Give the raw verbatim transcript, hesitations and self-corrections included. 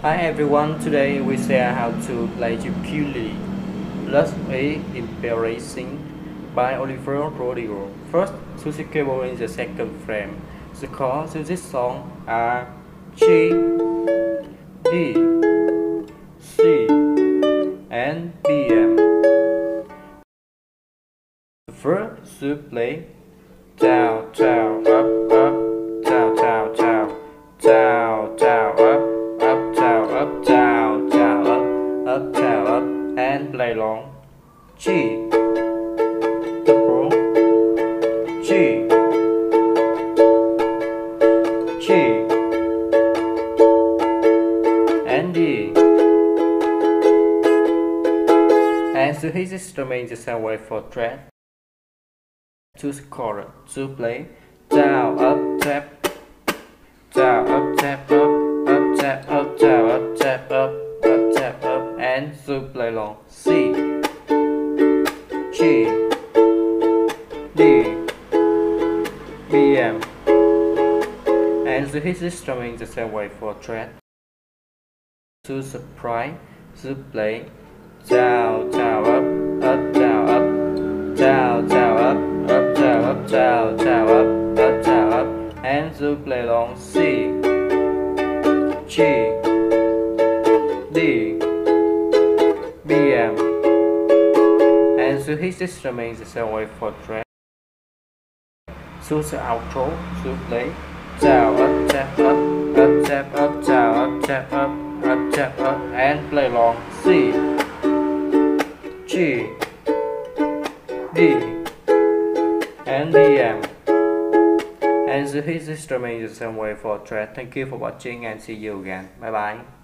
Hi everyone, today we share how to play ukulele. Love Is Embarrassing by Olivia Rodrigo. First, two syllables in the second frame. The chords to this song are G, D, C, and B M. The first should play down, down, up, up, down, down, down, down, down, up. Up, down, down, up, up, down, up, and play long. G, double, G, G, and D. And so his instrument is the same way for thread. To score, to play down, up, tap, down, up, tap, up. Tap up, tap up, tap up, up, tap up, and so play long. C, G, D, B, M. And so his strumming the same way for thread. To surprise, to play down, down, up, up, down, up, down, down, up, up, down, up, down, down, up, up, down, up, and so play long. C, G, D, B, M. And so his system is the same way for track. So the outro should play down, up, tap, up, up, tap, up, down, up, tap, up, up, tap, up, and play long. C, G, D, and B, M. And so his instrument is the same way for thread. Thank you for watching and see you again. Bye bye.